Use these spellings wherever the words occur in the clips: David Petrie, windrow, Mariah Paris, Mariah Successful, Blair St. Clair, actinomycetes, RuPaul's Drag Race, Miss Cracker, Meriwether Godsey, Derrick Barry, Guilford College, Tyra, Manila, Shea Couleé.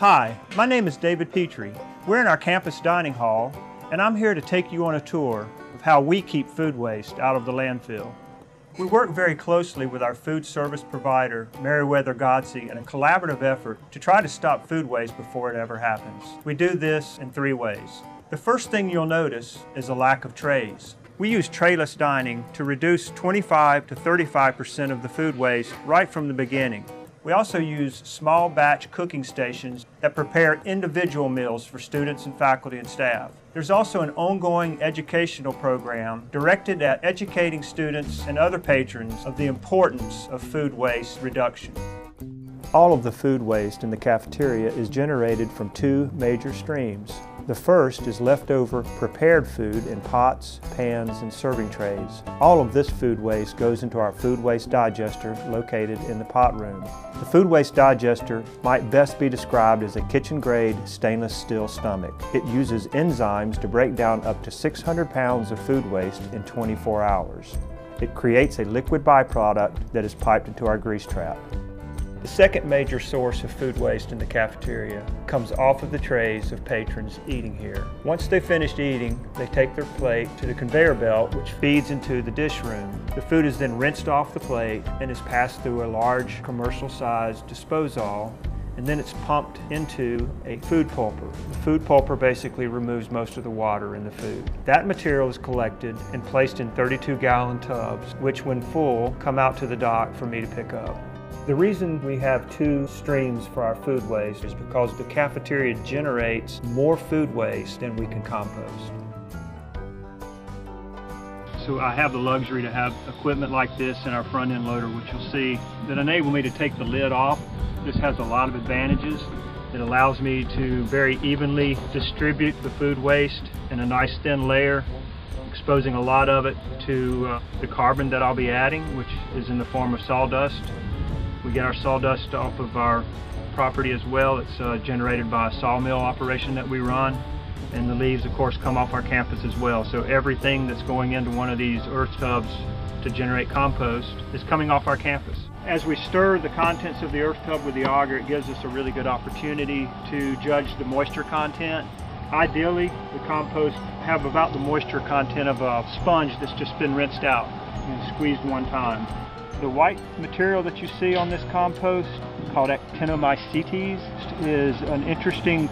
Hi, my name is David Petrie. We're in our campus dining hall, and I'm here to take you on a tour of how we keep food waste out of the landfill. We work very closely with our food service provider, Meriwether Godsey, in a collaborative effort to try to stop food waste before it ever happens. We do this in three ways. The first thing you'll notice is a lack of trays. We use trayless dining to reduce 25 to 35% of the food waste right from the beginning. We also use small batch cooking stations that prepare individual meals for students and faculty and staff. There's also an ongoing educational program directed at educating students and other patrons of the importance of food waste reduction. All of the food waste in the cafeteria is generated from two major streams. The first is leftover prepared food in pots, pans, and serving trays. All of this food waste goes into our food waste digester located in the pot room. The food waste digester might best be described as a kitchen-grade stainless steel stomach. It uses enzymes to break down up to 600 pounds of food waste in 24 hours. It creates a liquid byproduct that is piped into our grease trap. The second major source of food waste in the cafeteria comes off of the trays of patrons eating here. Once they've finished eating, they take their plate to the conveyor belt, which feeds into the dish room. The food is then rinsed off the plate and is passed through a large commercial-sized disposal, and then it's pumped into a food pulper. The food pulper basically removes most of the water in the food. That material is collected and placed in 32-gallon tubs, which when full, come out to the dock for me to pick up. The reason we have two streams for our food waste is because the cafeteria generates more food waste than we can compost. So I have the luxury to have equipment like this in our front end loader, which you'll see, that enable me to take the lid off. This has a lot of advantages. It allows me to very evenly distribute the food waste in a nice thin layer, exposing a lot of it to the carbon that I'll be adding, which is in the form of sawdust. We get our sawdust off of our property as well. It's generated by a sawmill operation that we run. And the leaves, of course, come off our campus as well. So everything that's going into one of these earth tubs to generate compost is coming off our campus. As we stir the contents of the earth tub with the auger, it gives us a really good opportunity to judge the moisture content. Ideally, the compost have about the moisture content of a sponge that's just been rinsed out and squeezed one time. The white material that you see on this compost, called actinomycetes, is an interesting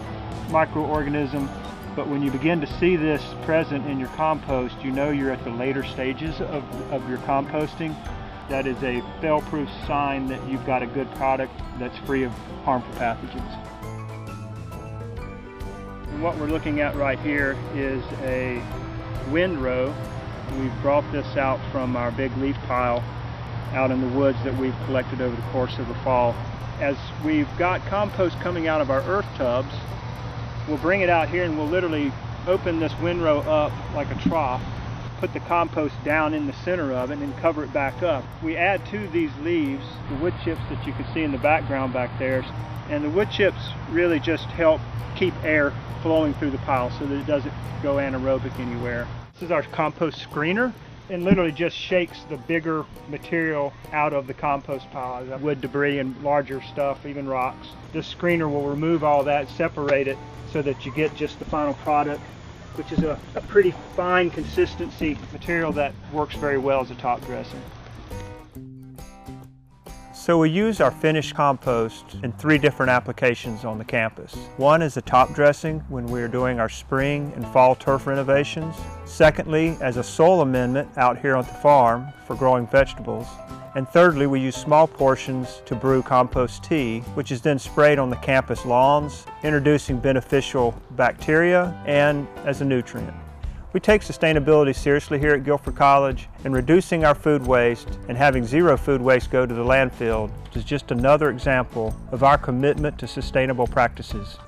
microorganism, but when you begin to see this present in your compost, you know you're at the later stages of your composting. That is a fail-proof sign that you've got a good product that's free of harmful pathogens. And what we're looking at right here is a windrow. We've brought this out from our big leaf pile out in the woods that we've collected over the course of the fall. As we've got compost coming out of our earth tubs, we'll bring it out here and we'll literally open this windrow up like a trough, put the compost down in the center of it and cover it back up. We add to these leaves the wood chips that you can see in the background back there, and the wood chips really just help keep air flowing through the pile so that it doesn't go anaerobic anywhere. This is our compost screener. And literally just shakes the bigger material out of the compost pile, wood debris and larger stuff, even rocks. This screener will remove all that, separate it, so that you get just the final product, which is a pretty fine consistency material that works very well as a top dressing. So we use our finished compost in three different applications on the campus. One is a top dressing when we're doing our spring and fall turf renovations. Secondly, as a soil amendment out here on the farm for growing vegetables. And thirdly, we use small portions to brew compost tea, which is then sprayed on the campus lawns, introducing beneficial bacteria and as a nutrient. We take sustainability seriously here at Guilford College, and reducing our food waste and having zero food waste go to the landfill is just another example of our commitment to sustainable practices.